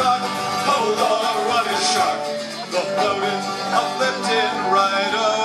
Hold on, what a shock! The float is uplifted right up.